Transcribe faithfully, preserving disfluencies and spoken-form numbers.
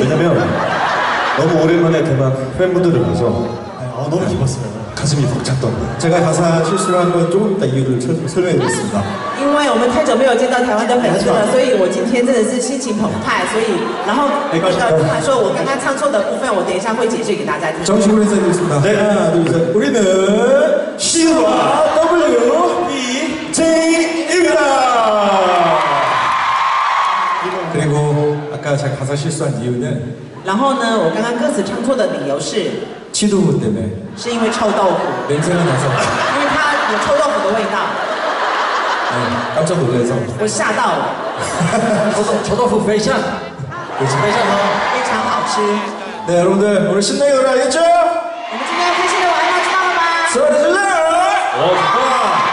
왜냐면 너무 오랜만에 대만 팬분들을 봐서 아, 너무 기뻤어요. 가슴이 벅 찼던 거예요. 제가 가사 실수를 한 건 조금 이따 이유를 설명해드리겠습니다. 因为我们太久没有见到台湾的朋友了，所以我今天真的是心情澎湃。所以然后他说我刚刚唱错的部分，我等一下会解释给大家听。 정식으로 해설드리겠습니다. 네, 하나, 둘, 셋. 우리는 C와 W, B, J입니다. 그리고 아까 제가 가사 실수한 이유는 然后呢我刚刚歌词唱错的理由是臭豆腐 때문에 是因为臭豆腐 냄새가 나서 因为它有臭豆腐的味道 네, 깜짝 놀라서 我吓到了 臭豆腐非常 非常好吃 네, 여러분들 오늘 신나게 노래 알겠죠? 我们今天开心的玩到知道了吗? 所有的人 와!